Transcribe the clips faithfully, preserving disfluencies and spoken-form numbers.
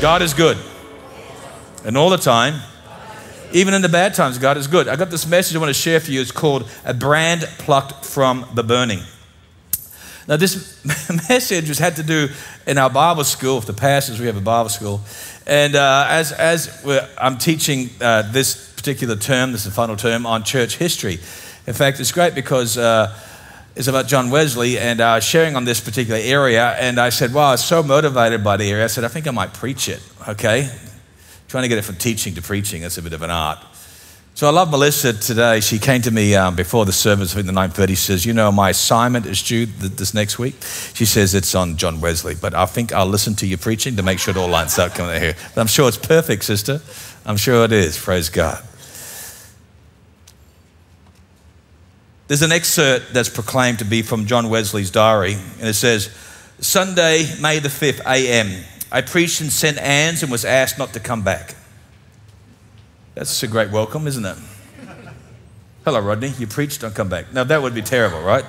God is good. And all the time, even in the bad times, God is good. I got this message I want to share for you. It's called A Brand Plucked from the Burning. Now, this message was had to do in our Bible school. For the pastors, we have a Bible school. And uh, as, as we're, I'm teaching uh, this particular term, this is the final term, on church history. In fact, it's great because uh, it's about John Wesley and uh, sharing on this particular area. And I said, wow, I was so motivated by the area. I said, I think I might preach it, okay? Trying to get it from teaching to preaching. That's a bit of an art. So I love Melissa today. She came to me um, before the service, I think the nine thirty. She says, you know, my assignment is due th this next week. She says, it's on John Wesley, but I think I'll listen to your preaching to make sure it all lines up coming out here. But I'm sure it's perfect, sister. I'm sure it is. Praise God. There's an excerpt that's proclaimed to be from John Wesley's diary, and it says, Sunday, May the fifth, A M I preached in Saint Anne's and was asked not to come back. That's a great welcome, isn't it? Hello, Rodney. You preach, don't come back. Now, that would be terrible, right?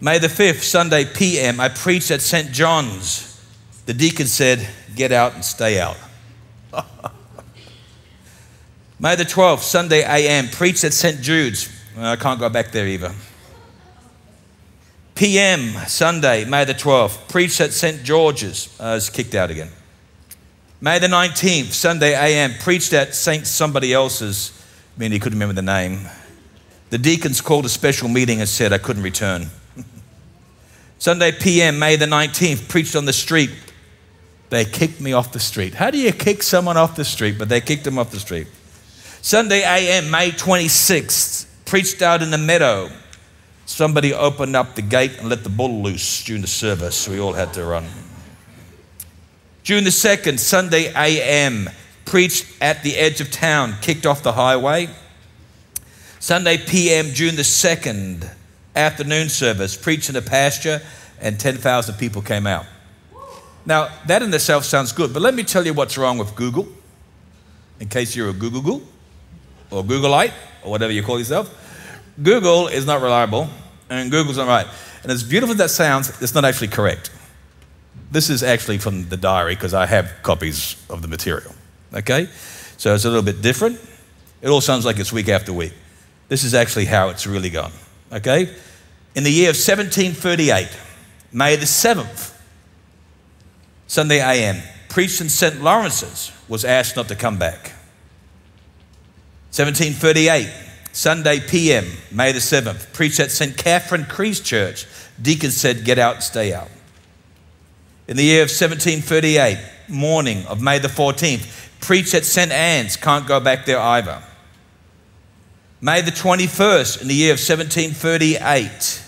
May the fifth, Sunday P M, I preached at Saint John's. The deacon said, get out and stay out. May the twelfth, Sunday A M, preached at Saint Jude's. I can't go back there either. P M, Sunday, May the twelfth, preached at Saint George's. I was kicked out again. May the nineteenth, Sunday A M, preached at Saint somebody else's. I mean, he couldn't remember the name. The deacons called a special meeting and said I couldn't return. Sunday P M, May the nineteenth, preached on the street. They kicked me off the street. How do you kick someone off the street? But they kicked them off the street. Sunday A M, May twenty-sixth, preached out in the meadow. Somebody opened up the gate and let the bull loose during the service. We all had to run. June the second, Sunday A M, preached at the edge of town, kicked off the highway. Sunday P M, June the second, afternoon service, preached in a pasture, and ten thousand people came out. Now, that in itself sounds good, but let me tell you what's wrong with Google, in case you're a Google-Google, or Googleite, or whatever you call yourself. Google is not reliable, and Google's not right. And as beautiful as that sounds, it's not actually correct. This is actually from the diary because I have copies of the material, okay? So it's a little bit different. It all sounds like it's week after week. This is actually how it's really gone, okay? In the year of seventeen thirty-eight, May the seventh, Sunday A M, preached in Saint Lawrence's, was asked not to come back. seventeen thirty-eight, Sunday P M, May the seventh, preached at Saint Catherine Cree's Church. Deacon said, get out, stay out. In the year of seventeen thirty-eight, morning of May the fourteenth, preached at Saint Anne's, can't go back there either. May the twenty-first, in the year of seventeen thirty-eight,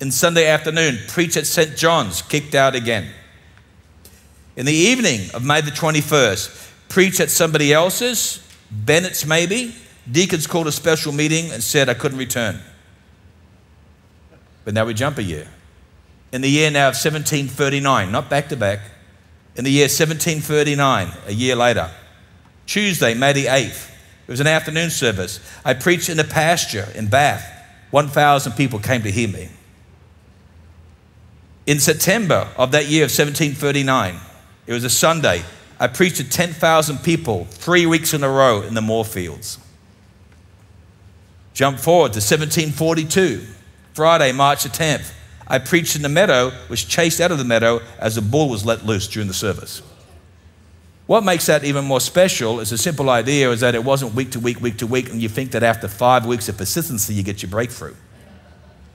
in Sunday afternoon, preached at Saint John's, kicked out again. In the evening of May the twenty-first, preached at somebody else's, Bennett's maybe. Deacons called a special meeting and said I couldn't return. But now we jump a year. In the year now of seventeen thirty-nine, not back to back, in the year seventeen thirty-nine, a year later, Tuesday, May the eighth, it was an afternoon service. I preached in a pasture in Bath. one thousand people came to hear me. In September of that year of seventeen thirty-nine, it was a Sunday. I preached to ten thousand people three weeks in a row in the Moorfields. Jump forward to seventeen forty-two, Friday, March the tenth. I preached in the meadow, was chased out of the meadow as a bull was let loose during the service. What makes that even more special is a simple idea is that it wasn't week to week, week to week, and you think that after five weeks of persistency, you get your breakthrough.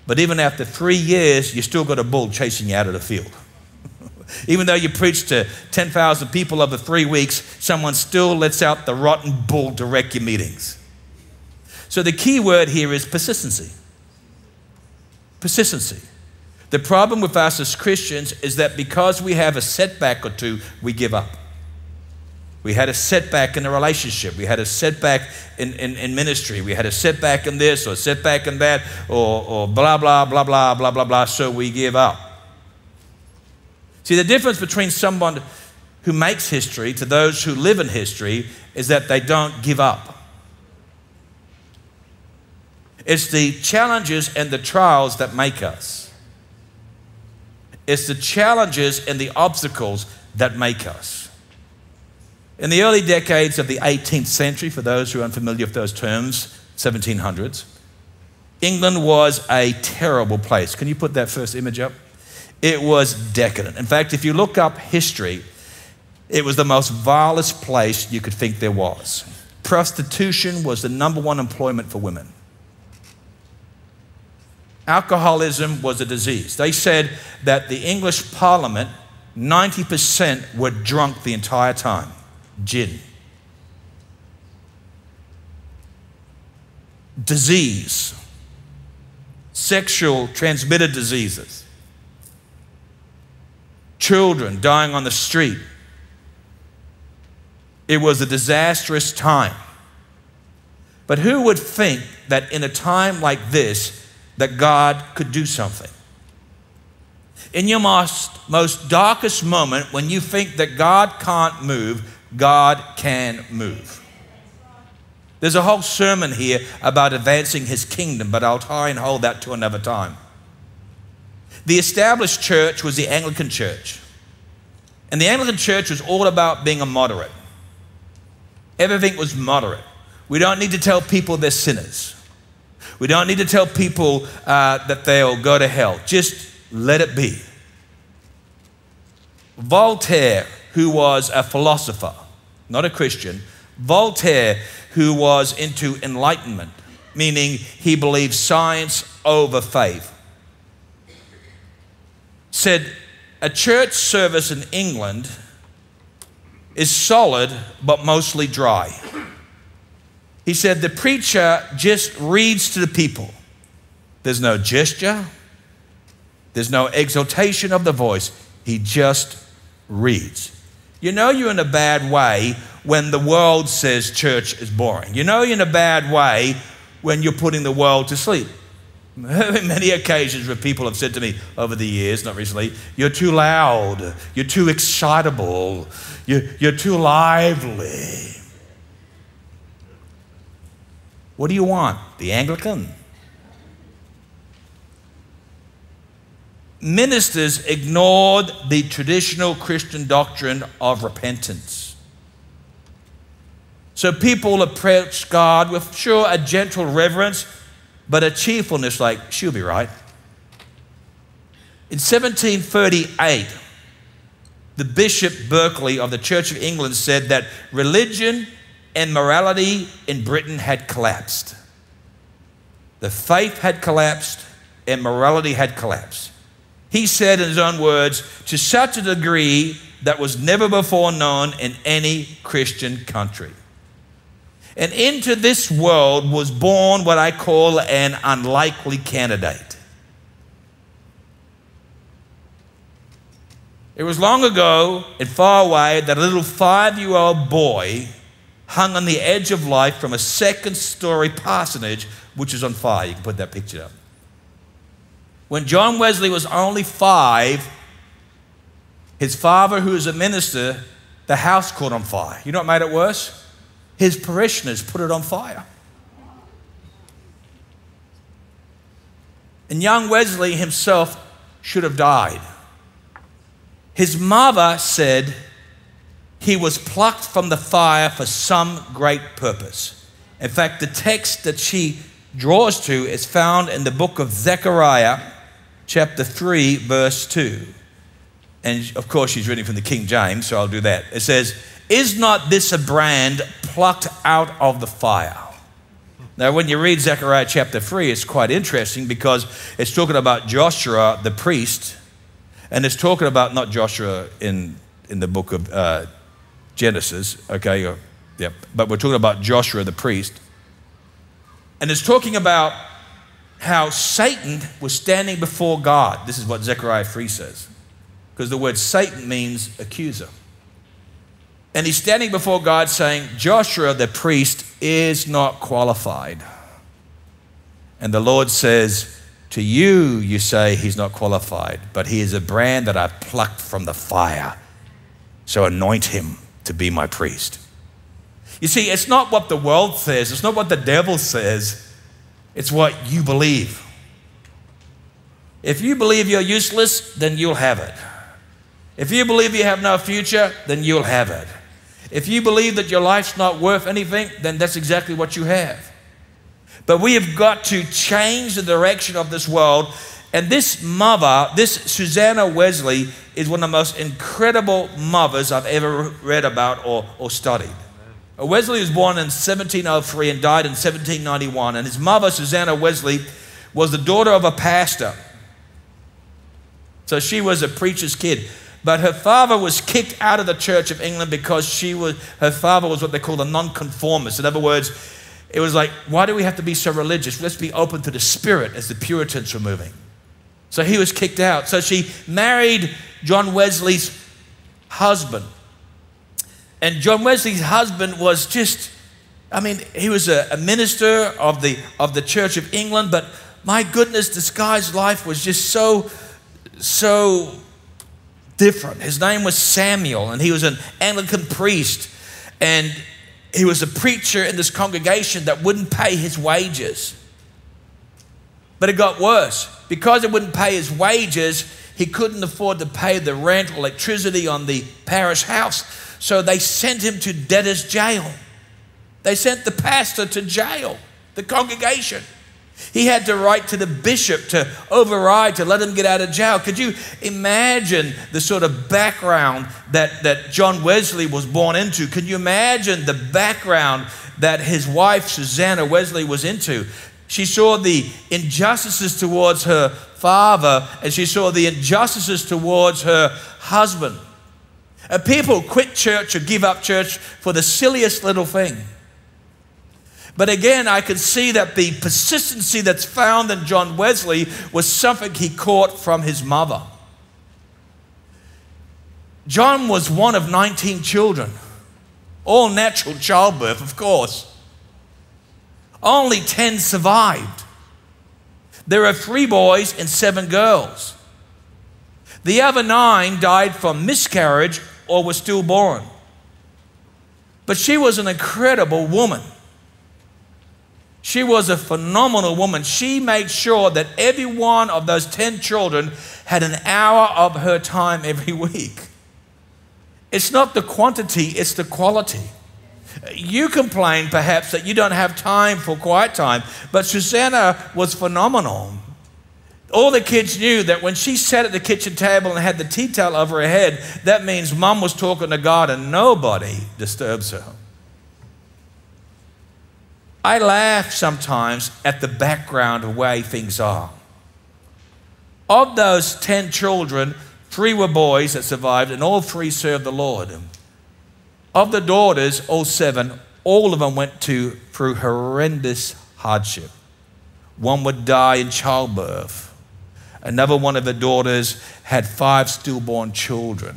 But even after three years, you still got a bull chasing you out of the field. Even though you preached to ten thousand people over three weeks, someone still lets out the rotten bull to wreck your meetings. So the key word here is persistency. Persistency. The problem with us as Christians is that because we have a setback or two, we give up. We had a setback in a relationship. We had a setback in, in, in ministry. We had a setback in this or a setback in that or, or blah, blah, blah, blah, blah, blah, blah, so we give up. See, the difference between someone who makes history to those who live in history is that they don't give up. It's the challenges and the trials that make us. It's the challenges and the obstacles that make us. In the early decades of the eighteenth century, for those who are unfamiliar with those terms, seventeen hundreds, England was a terrible place. Can you put that first image up? It was decadent. In fact, if you look up history, it was the most vilest place you could think there was. Prostitution was the number one employment for women. Alcoholism was a disease. They said that the English Parliament, ninety percent were drunk the entire time. Gin. Disease. Sexual transmitted diseases. Children dying on the street. It was a disastrous time. But who would think that in a time like this, that God could do something? In your most, most darkest moment, when you think that God can't move, God can move. There's a whole sermon here about advancing his kingdom, but I'll try and hold that to another time. The established church was the Anglican church. And the Anglican church was all about being a moderate. Everything was moderate. We don't need to tell people they're sinners. We don't need to tell people uh, that they'll go to hell. Just let it be. Voltaire, who was a philosopher, not a Christian, Voltaire, who was into enlightenment, meaning he believed science over faith, said a church service in England is solid but mostly dry. He said the preacher just reads to the people. There's no gesture. There's no exaltation of the voice. He just reads. You know you're in a bad way when the world says church is boring. You know you're in a bad way when you're putting the world to sleep. Many occasions where people have said to me over the years, not recently, you're too loud, you're too excitable, you're, you're too lively. What do you want? The Anglican? Ministers ignored the traditional Christian doctrine of repentance. So people approached God with, sure, a gentle reverence, but a cheerfulness like, she'll be right. In seventeen thirty-eight, the Bishop Berkeley of the Church of England said that religion and morality in Britain had collapsed. The faith had collapsed and morality had collapsed. He said in his own words, to such a degree that was never before known in any Christian country. And into this world was born what I call an unlikely candidate. It was long ago and far away that a little five-year-old boy hung on the edge of life from a second-story parsonage, which is on fire. You can put that picture up. When John Wesley was only five, his father, who was a minister, the house caught on fire. You know what made it worse? His parishioners put it on fire. And young Wesley himself should have died. His mother said he was plucked from the fire for some great purpose. In fact, the text that she draws to is found in the book of Zechariah, chapter three, verse two. And of course, she's reading from the King James, so I'll do that. It says, is not this a brand plucked out of the fire? Now, when you read Zechariah chapter three, it's quite interesting because it's talking about Joshua, the priest, and it's talking about not Joshua in, in the book of uh, Genesis, okay? Or, yeah, but we're talking about Joshua, the priest. And it's talking about how Satan was standing before God. This is what Zechariah three says, because the word Satan means accuser. And he's standing before God saying, Joshua, the priest, is not qualified. And the Lord says, to you, you say he's not qualified, but he is a brand that I plucked from the fire. So anoint him to be my priest. You see, it's not what the world says. It's not what the devil says. It's what you believe. If you believe you're useless, then you'll have it. If you believe you have no future, then you'll have it. If you believe that your life's not worth anything, then that's exactly what you have. But we have got to change the direction of this world. And this mother, this Susanna Wesley, is one of the most incredible mothers I've ever read about or, or studied. Wesley was born in seventeen oh three and died in seventeen ninety-one. And his mother, Susanna Wesley, was the daughter of a pastor. So she was a preacher's kid. But her father was kicked out of the Church of England because she was, her father was what they called a nonconformist. In other words, it was like, why do we have to be so religious? Let's be open to the Spirit, as the Puritans were moving. So he was kicked out. So she married John Wesley's husband. And John Wesley's husband was just, I mean, he was a, a minister of the, of the Church of England, but my goodness, this guy's life was just so, so different. His name was Samuel, and he was an Anglican priest, and he was a preacher in this congregation that wouldn't pay his wages. But it got worse. Because it wouldn't pay his wages, he couldn't afford to pay the rent, electricity on the parish house. So they sent him to debtor's jail. They sent the pastor to jail, the congregation. He had to write to the bishop to override, to let him get out of jail. Could you imagine the sort of background that, that John Wesley was born into? Can you imagine the background that his wife, Susanna Wesley, was into? She saw the injustices towards her father, and she saw the injustices towards her husband. And people quit church or give up church for the silliest little thing. But again, I could see that the persistency that's found in John Wesley was something he caught from his mother. John was one of nineteen children, all natural childbirth, of course. Only ten survived. There are three boys and seven girls. The other nine died from miscarriage or were stillborn. But she was an incredible woman. She was a phenomenal woman. She made sure that every one of those ten children had an hour of her time every week. It's not the quantity, it's the quality. You complain, perhaps, that you don't have time for quiet time, but Susanna was phenomenal. All the kids knew that when she sat at the kitchen table and had the tea towel over her head, that means Mum was talking to God and nobody disturbs her. I laugh sometimes at the background of the way things are. Of those ten children, three were boys that survived, and all three served the Lord. Of the daughters, all seven, all of them went to, through horrendous hardship. One would die in childbirth. Another one of the daughters had five stillborn children.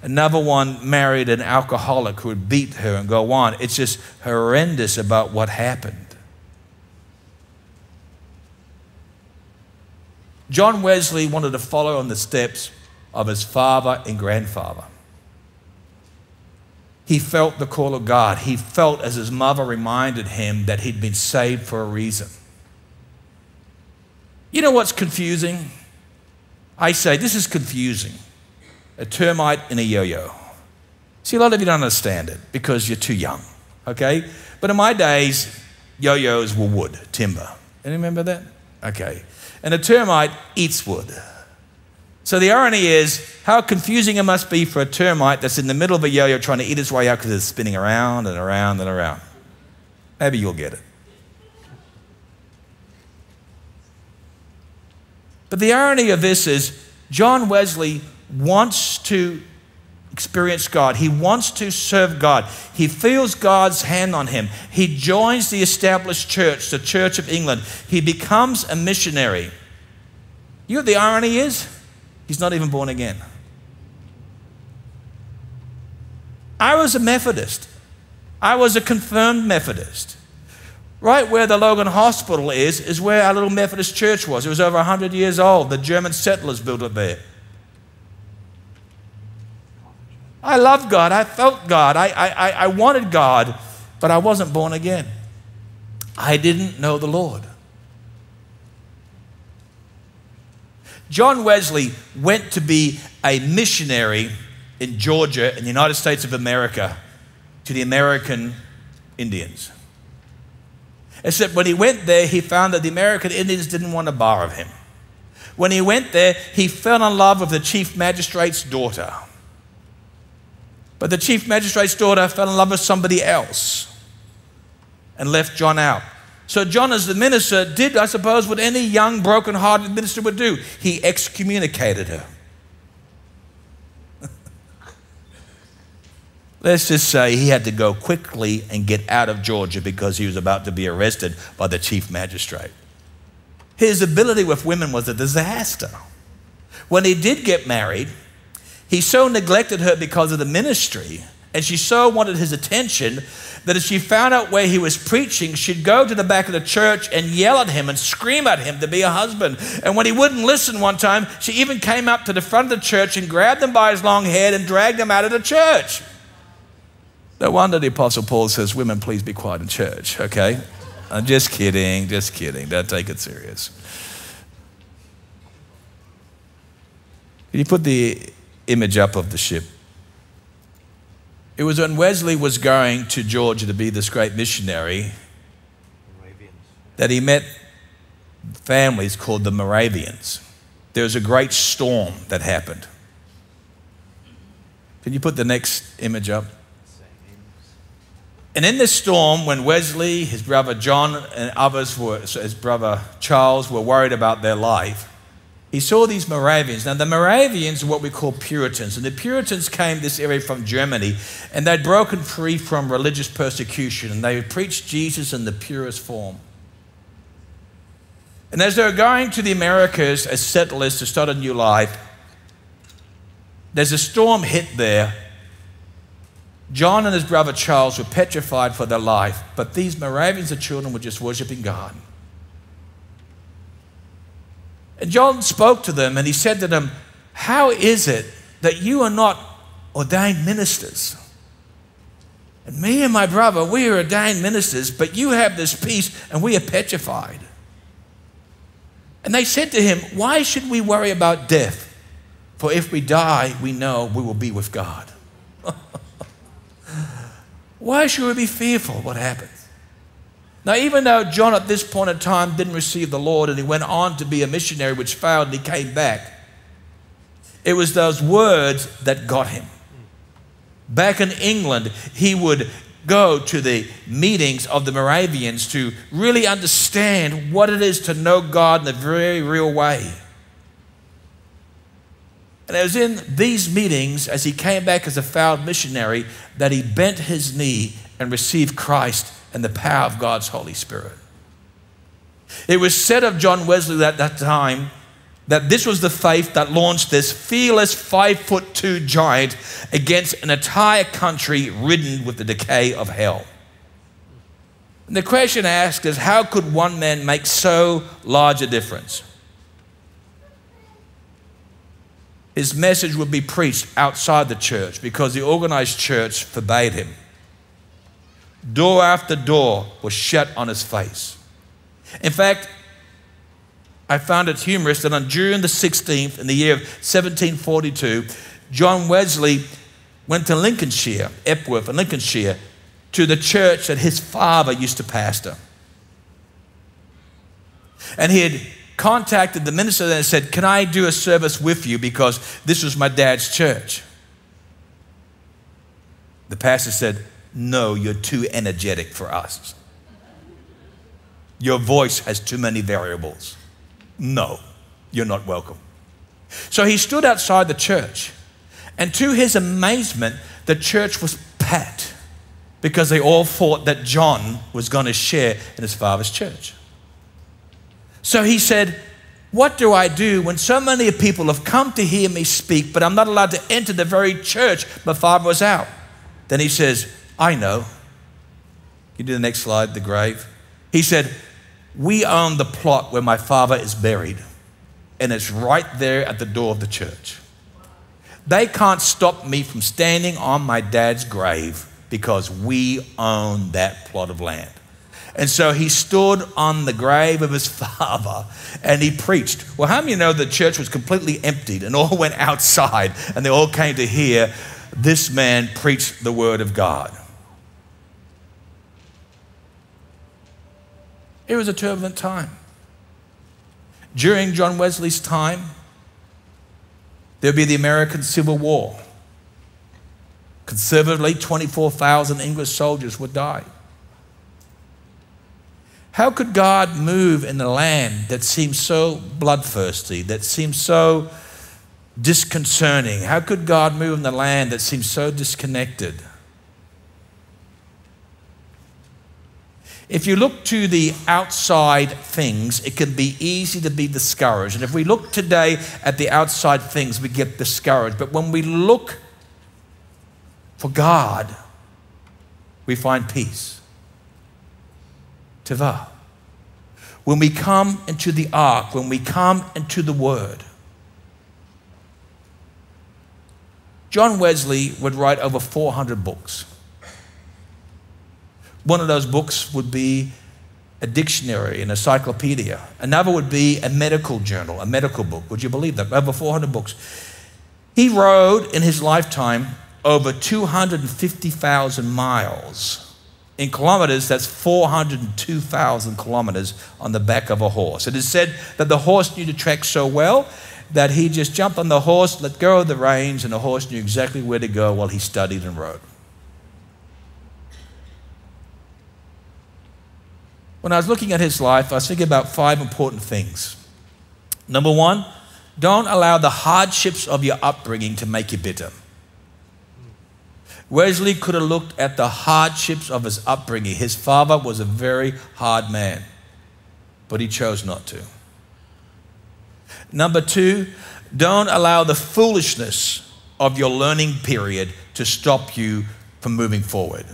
Another one married an alcoholic who would beat her and go on. It's just horrendous about what happened. John Wesley wanted to follow on the steps of his father and grandfather. He felt the call of God. He felt, as his mother reminded him, that he'd been saved for a reason. You know what's confusing? I say, this is confusing. A termite and a yo-yo. See, a lot of you don't understand it because you're too young, okay? But in my days, yo-yos were wood, timber. You remember that? Okay. And a termite eats wood. So the irony is how confusing it must be for a termite that's in the middle of a yo-yo trying to eat its way out because it's spinning around and around and around. Maybe you'll get it. But the irony of this is John Wesley wants to experience God. He wants to serve God. He feels God's hand on him. He joins the established church, the Church of England. He becomes a missionary. You know what the irony is? He's not even born again. I was a Methodist. I was a confirmed Methodist. Right where the Logan Hospital is, is where our little Methodist church was. It was over one hundred years old. The German settlers built it there. I loved God. I felt God. I, I, I wanted God, but I wasn't born again. I didn't know the Lord. John Wesley went to be a missionary in Georgia, in the United States of America, to the American Indians. Except when he went there, he found that the American Indians didn't want a bar of him. When he went there, he fell in love with the chief magistrate's daughter. But the chief magistrate's daughter fell in love with somebody else and left John out. So John, as the minister, did, I suppose, what any young, broken-hearted minister would do. He excommunicated her. Let's just say he had to go quickly and get out of Georgia because he was about to be arrested by the chief magistrate. His ability with women was a disaster. When he did get married, he so neglected her because of the ministry, and she so wanted his attention that if she found out where he was preaching, she'd go to the back of the church and yell at him and scream at him to be a husband. And when he wouldn't listen one time, she even came up to the front of the church and grabbed him by his long hair and dragged him out of the church. No wonder the Apostle Paul says, women, please be quiet in church, okay? I'm just kidding, just kidding. Don't take it serious. Can you put the image up of the ship? It was when Wesley was going to Georgia to be this great missionary that he met families called the Moravians. There was a great storm that happened. Can you put the next image up? And in this storm, when Wesley, his brother John, and others, were, his brother Charles, were worried about their life, he saw these Moravians. Now, the Moravians are what we call Puritans. And the Puritans came this area from Germany, and they'd broken free from religious persecution, and they preached Jesus in the purest form. And as they were going to the Americas as settlers to start a new life, there's a storm hit there. John and his brother Charles were petrified for their life, but these Moravians, the children, were just worshiping God. And John spoke to them and he said to them, how is it that you are not ordained ministers? And me and my brother, we are ordained ministers, but you have this peace and we are petrified. And they said to him, why should we worry about death? For if we die, we know we will be with God. Why should we be fearful of what happens? Now, even though John at this point in time didn't receive the Lord and he went on to be a missionary, which failed, and he came back, it was those words that got him. Back in England, he would go to the meetings of the Moravians to really understand what it is to know God in a very real way. And it was in these meetings, as he came back as a failed missionary, that he bent his knee and received Christ and the power of God's Holy Spirit. It was said of John Wesley at that time that this was the faith that launched this fearless five foot two giant against an entire country ridden with the decay of hell. And the question asked is, how could one man make so large a difference? His message would be preached outside the church because the organized church forbade him. Door after door was shut on his face. In fact, I found it humorous that on June the sixteenth, in the year of seventeen forty-two, John Wesley went to Lincolnshire, Epworth in Lincolnshire, to the church that his father used to pastor. And he had contacted the minister and said, can I do a service with you because this was my dad's church? The pastor said, no, you're too energetic for us. Your voice has too many variables. No, you're not welcome. So he stood outside the church, and to his amazement, the church was packed because they all thought that John was going to share in his father's church. So he said, what do I do when so many people have come to hear me speak, but I'm not allowed to enter the very church my father was out? Then he says, I know. You do the next slide, the grave. He said, we own the plot where my father is buried, and it's right there at the door of the church. They can't stop me from standing on my dad's grave because we own that plot of land. And so he stood on the grave of his father and he preached. Well, how many of you know the church was completely emptied and all went outside and they all came to hear this man preach the word of God? It was a turbulent time. During John Wesley's time, there'd be the American Civil War. Conservatively, twenty-four thousand English soldiers would die. How could God move in a land that seemed so bloodthirsty, that seemed so disconcerting? How could God move in a land that seemed so disconnected? If you look to the outside things, it can be easy to be discouraged. And if we look today at the outside things, we get discouraged. But when we look for God, we find peace. When we come into the ark, when we come into the word. John Wesley would write over four hundred books. One of those books would be a dictionary, an encyclopedia. Another would be a medical journal, a medical book. Would you believe that? Over four hundred books. He rode in his lifetime over two hundred fifty thousand miles. In kilometers, that's four hundred two thousand kilometers on the back of a horse. It is said that the horse knew the track so well that he just jumped on the horse, let go of the reins, and the horse knew exactly where to go while he studied and rode. When I was looking at his life, I was thinking about five important things. Number one, don't allow the hardships of your upbringing to make you bitter. Wesley could have looked at the hardships of his upbringing. His father was a very hard man, but he chose not to. Number two, don't allow the foolishness of your learning period to stop you from moving forward.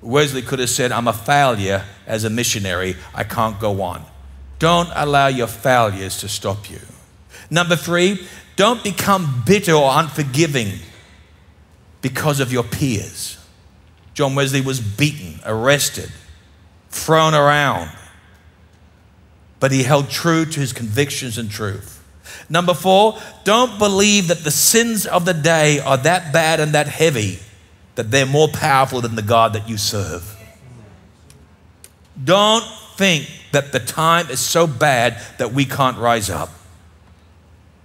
Wesley could have said, I'm a failure as a missionary. I can't go on. Don't allow your failures to stop you. Number three, don't become bitter or unforgiving because of your peers. John Wesley was beaten, arrested, thrown around, but he held true to his convictions and truth. Number four, don't believe that the sins of the day are that bad and that heavy that they're more powerful than the God that you serve. Don't think that the time is so bad that we can't rise up.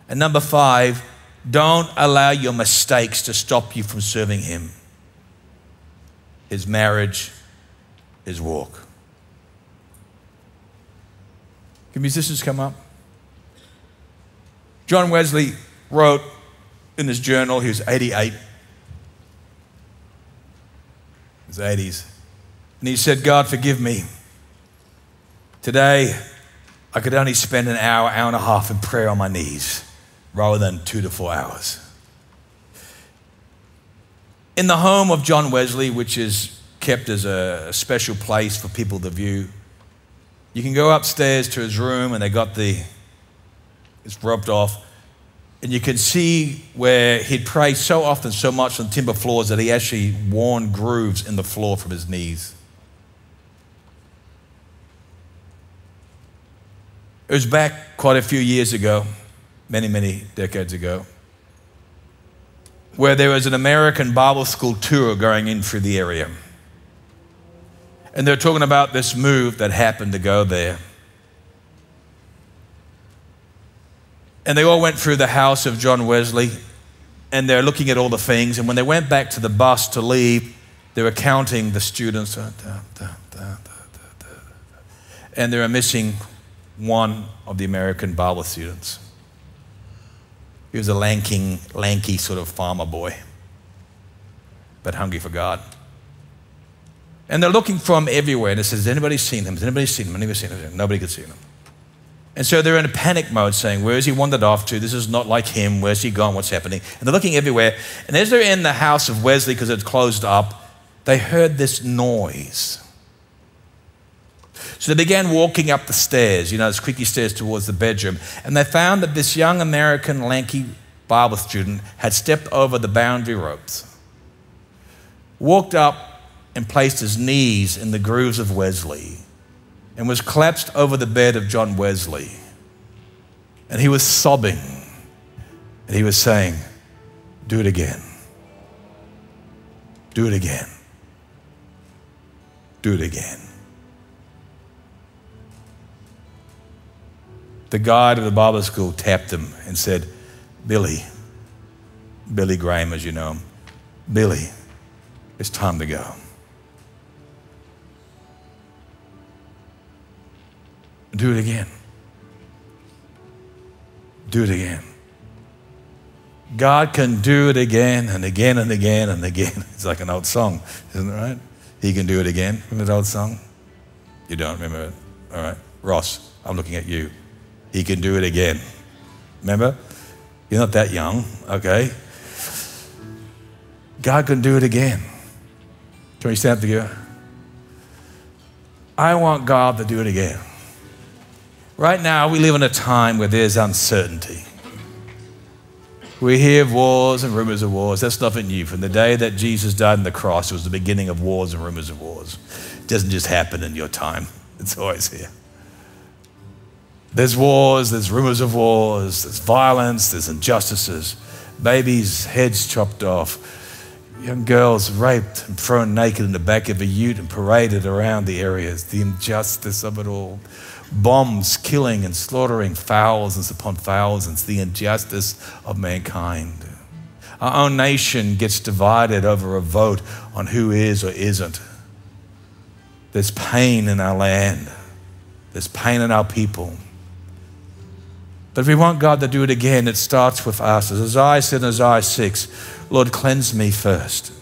And number five, don't allow your mistakes to stop you from serving him. His marriage, his walk. Can musicians come up? John Wesley wrote in his journal, he was eighty-eight, his eighties, and he said, God, forgive me. Today, I could only spend an hour, hour and a half in prayer on my knees, rather than two to four hours. In the home of John Wesley, which is kept as a special place for people to view, you can go upstairs to his room and they got the, it's rubbed off, and you can see where he'd pray so often, so much on timber floors that he actually worn grooves in the floor from his knees. It was back quite a few years ago, many, many decades ago, where there was an American Bible school tour going in through the area. And they're talking about this move that happened to go there. And they all went through the house of John Wesley and they're looking at all the things. And when they went back to the bus to leave, they were counting the students. Da, da, da, da, da, da. And they were missing one of the American Bible students. He was a lanky, lanky sort of farmer boy, but hungry for God. And they're looking for him everywhere. And it says, has anybody seen him? Has anybody seen him? Anybody seen him? Nobody could see him. And so they're in a panic mode saying, where's he wandered off to? This is not like him. Where's he gone? What's happening? And they're looking everywhere. And as they're in the house of Wesley, because it's closed up, they heard this noise. So they began walking up the stairs, you know, those creaky stairs towards the bedroom. And they found that this young American lanky Bible student had stepped over the boundary ropes, walked up and placed his knees in the grooves of Wesley and was collapsed over the bed of John Wesley. And he was sobbing. And he was saying, do it again. Do it again. Do it again. The guide of the Bible school tapped him and said, Billy, Billy Graham as you know him, Billy, it's time to go. Do it again. Do it again. God can do it again and again and again and again. It's like an old song, isn't it right? He can do it again. Remember that old song? You don't remember it? All right. Ross, I'm looking at you. He can do it again. Remember? You're not that young, okay? God can do it again. Can we stand up together? I want God to do it again. Right now, we live in a time where there's uncertainty. We hear of wars and rumors of wars. That's nothing new. From the day that Jesus died on the cross, it was the beginning of wars and rumors of wars. It doesn't just happen in your time. It's always here. There's wars, there's rumors of wars, there's violence, there's injustices, babies' heads chopped off, young girls raped and thrown naked in the back of a ute and paraded around the areas, the injustice of it all, bombs killing and slaughtering thousands upon thousands, the injustice of mankind. Our own nation gets divided over a vote on who is or isn't. There's pain in our land. There's pain in our people. But if we want God to do it again, it starts with us. As Isaiah said in Isaiah six, Lord, cleanse me first.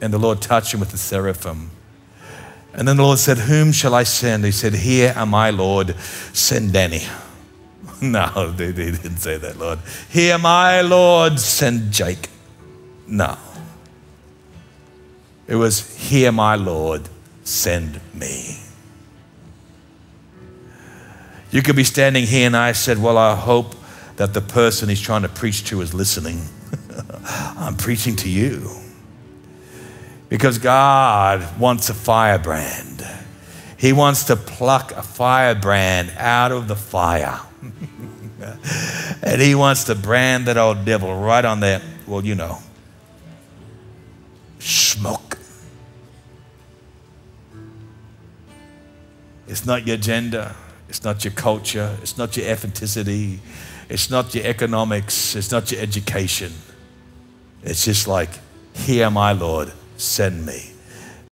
And the Lord touched him with the seraphim. And then the Lord said, whom shall I send? He said, here am I, Lord, send Danny. No, he didn't say that, Lord. Here am I, Lord, send Jake. No. It was, here am I, Lord, send me. You could be standing here and I said, well, I hope that the person he's trying to preach to is listening. I'm preaching to you. Because God wants a firebrand. He wants to pluck a firebrand out of the fire. And he wants to brand that old devil right on there. Well, you know, smoke. It's not your gender. It's not your culture, it's not your ethnicity, it's not your economics, it's not your education. It's just like, here, my Lord, send me.